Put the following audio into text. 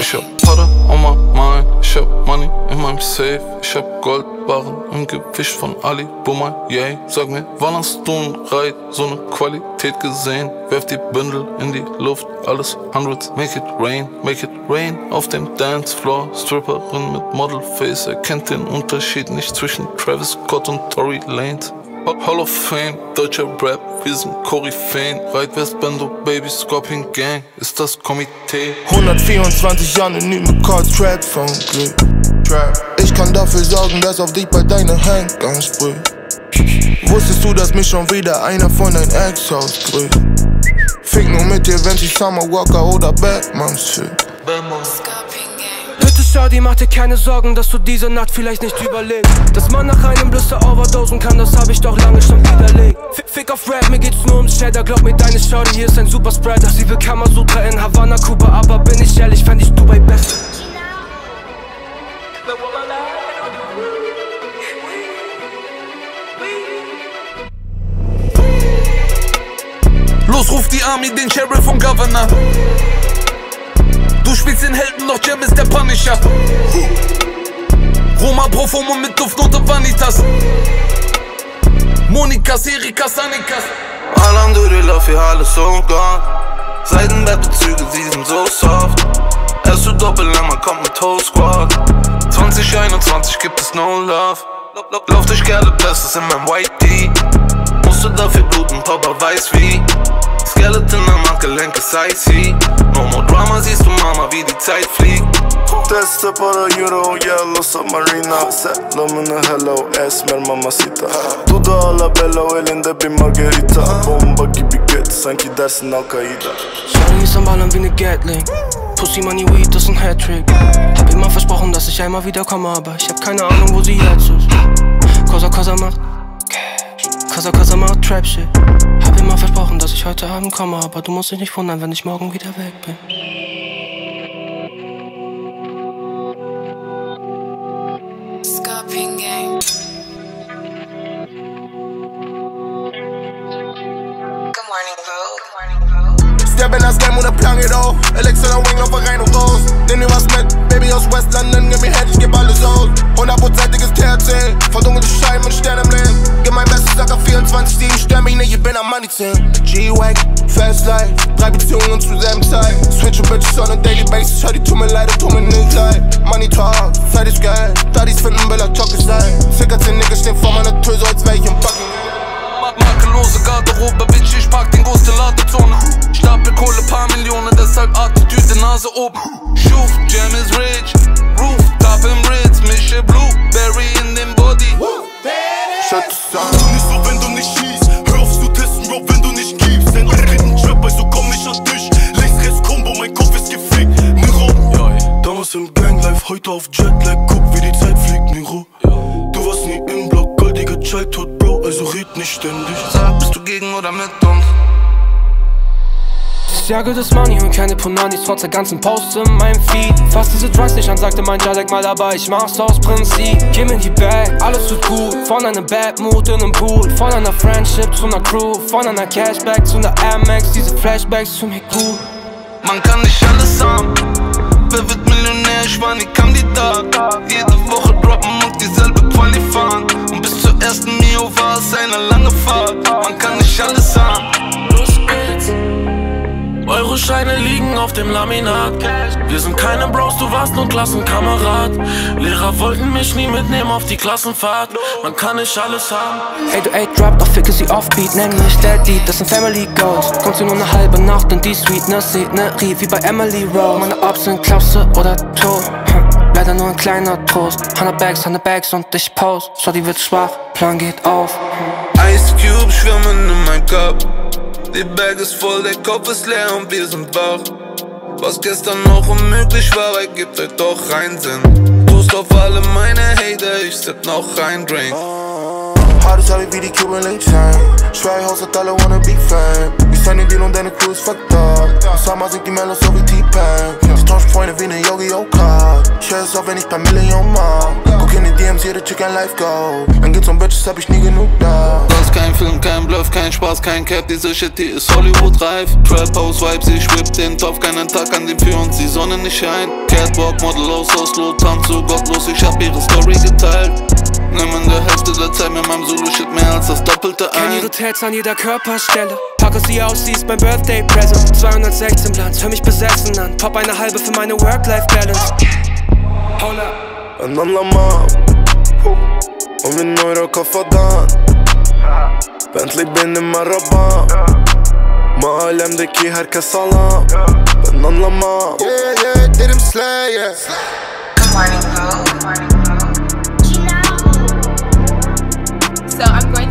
Ich hab Pada on my mind, ich hab Money in meinem Safe, ich hab Goldbarren im Gewicht von Ali Bummer, yay. Sag mir, wann hast du ein Reit, so ne Qualität gesehen? Werf die Bündel in die Luft, alles Hundreds, make it rain auf dem Dancefloor. Stripperin mit Modelface, erkennt den Unterschied nicht zwischen Travis Scott und Tory Lanez. Hall of Fame, deutscher Rap, wir sind Cory Fehn, Reit Westbando, Baby, Scorpion Gang, ist das Komitee. 124 anonyme Cards, Trap von Glück. Ich kann dafür sorgen, dass auf dich bei deiner Handgang sprüht. Wusstest du, dass mich schon wieder einer von deinen Ex-Haus grüßt? Fick nur mit dir, wenn sie Summer Walker oder Batman schickt. Bitte Shadi, mach dir keine Sorgen, dass du diese Nacht vielleicht nicht überlebst. Dass man nach einem Blister overdosen kann, das hab ich doch lange schon widerlegt. Fick auf Rap, mir geht's nur ums Shader, glaub mir deine Shadi, hier ist ein super Spreader. Sie will Kamasutra in Havanna, Kuba, aber bin ich ehrlich, fänd ich Dubai besser. Los, ruf die Army, den Sheriff und Governor. Du spielst den Helden, doch Cem ist der Punisher. Roma, Profumo mit Duftnote Vanitas. Monikas, Erika, Sanikas. Alhamdulillah für alles so gone. Seidenbettbezüge, sie sind so soft. Erst du Doppelhammer, kommt mit Whole Squad. 2021 gibt es no love. Lauf durch geile Bestes in meinem White D. Musst du dafür bluten, Papa weiß wie. Skeleton am Handgelenk ist icy. No more drama, siehst du Mama, wie die Zeit fliegt. Teste para Euro, Yellow Submarina. Settlomeno, hello, Esmer, Mamacita. Duda, Alabello, Elende, bin Margarita. Bomba, Gibi, Getz, Sanky, das sind Al-Qaida. Shawty's am Ballern wie ne Gatling. Pussy, Money, Weed, das ist ein Hattrick. Hab immer versprochen, dass ich einmal wiederkomme, aber ich hab keine Ahnung, wo sie jetzt ist. Cosa Cosa macht Cosa Cosa macht Trap Shit. Hab immer versprochen, dass ich heute Abend komme, aber du musst dich nicht wundern, wenn ich morgen wieder weg bin. Scorpion Gang. Good morning, bro. Good morning, bro. Step in that game with a plug it all. Alexa, don't wing over rein und raus. Nimm dir was mit, Baby aus Westlanden, gib mir Head, ich geb alles aus. 100%iges THC, verdunkelte Scheiben und Sterne im Leben. Gib mein Bestes, Sacker 24-7, stör mich nicht, ich bin am Money 10. G-Way, Fast Life, drei Beziehungen zur selben Zeit. Switch und Bitches on a daily basis, hör die tun mir leid und tun mir nicht leid. Money Talk, fertig Geld, Daddies finden Bella Chocolate sein. Circa 10 Niggas stehen vor meiner Tür, so als wär ich im Backen. Makellose Garderobe, Bitch, ich mag den Guss der Ladezone. Stapel Kohle, paar Millionen, deshalb Attitüde, Nase oben. Schuf, Cem is rich, Roof, Tab im Ritz, mische Blueberry in dem Body. Shut the sun. Nicht so, wenn du nicht schießt, hör auf zu testen, Bro, wenn du nicht gibst. Denn ich bin ein Trapper, so komm ich an dich. Links, rechts, Combo, mein Kopf ist gefickt, Nero. Damals im Ganglife, heute auf Jetlag, guck wie die Zeit fliegt, Nero. Du warst nie im Block, goldige Childhood, Bro, also red nicht ständig. Sag, bist du gegen oder mit uns? Ich jage das Money und keine Punanis, trotz der ganzen Posts in meinem Feed. Fass diese Drugs nicht an, sagte mein Jadek mal, aber ich mach's aus Prinzip. Kim in die Bag, alles tut gut, von einer Bad Mood in einem Pool. Von einer Friendship zu einer Crew, von einer Cashback zu einer Amex, diese Flashbacks für mich cool. Man kann nicht alles haben, wer wird Millionär, ich war nie Kandidat. Jede Woche droppen und dieselbe Quali fahren. Und bis zur ersten Mio war es eine lange Fahrt. Man kann nicht alles haben. Eure Scheine liegen auf dem Laminat. Wir sind keine Bros, du warst nur Klassenkamerad. Lehrer wollten mich nie mitnehmen auf die Klassenfahrt. Man kann nicht alles haben. Ey, du ey, drop, doch ficke sie offbeat. Nenn mich Daddy, das sind Family Goals. Kommt sie nur eine halbe Nacht in die Sweetness, Szenerie wie bei Emily Rose. Meine Ops sind Klapse oder tot. Leider nur ein kleiner Trost. 100 Bags und ich pause. Shawty wird schwach, Plan geht auf. Ice Cube schwimmen in mein Cup. Die Bag ist voll, der Kopf ist leer und wir sind wach. Was gestern noch unmöglich war, ergibt heute doch reinen Sinn. Toast auf alle meine Hater, ich sipp noch rein Drink. Hartes Harry wie die Cuban Link Chain. Schreie Haus hat alle wanna be fame. Ich sende dir und deine Crew ist fucked up. Summer sind die Mellows so wie T-Pain. Ich tausche Freunde wie ne Yogi-Oka. Ich hör es auf, wenn ich paar Millionen mag. Guck in die DMs, see the chicken life go. Dann geht um Bitches, hab ich nie genug da. Das ist kein Film, kein Bluff, kein Spaß, kein Cap. Diese Shit, die ist Hollywood reif. Trap House Vibes, ich whip den Topf. Keinen Tag an dem für uns die Sonne nicht scheint. Catwalk, Model aus Oslo, Tanz so gottlos. Ich hab ihre Story geteilt. Nimm in der Hälfte der Zeit mit meinem Solo-Shit mehr als das Doppelte ein. Keine Hotels an jeder Körperstelle. Pack es dir aus, sie ist mein Birthday-Present. 216 Plans, hör mich besessen an. Pop eine halbe für meine Work-Life-Balance. Hola. And I'm the mom. Und wie Neuro Kafadan. Bentley bin im Araban. Ma alemdeki herkes salam. And I'm the mom. Yeah, yeah, did him slay, yeah. Good morning, bro. Good morning, bro. So I'm going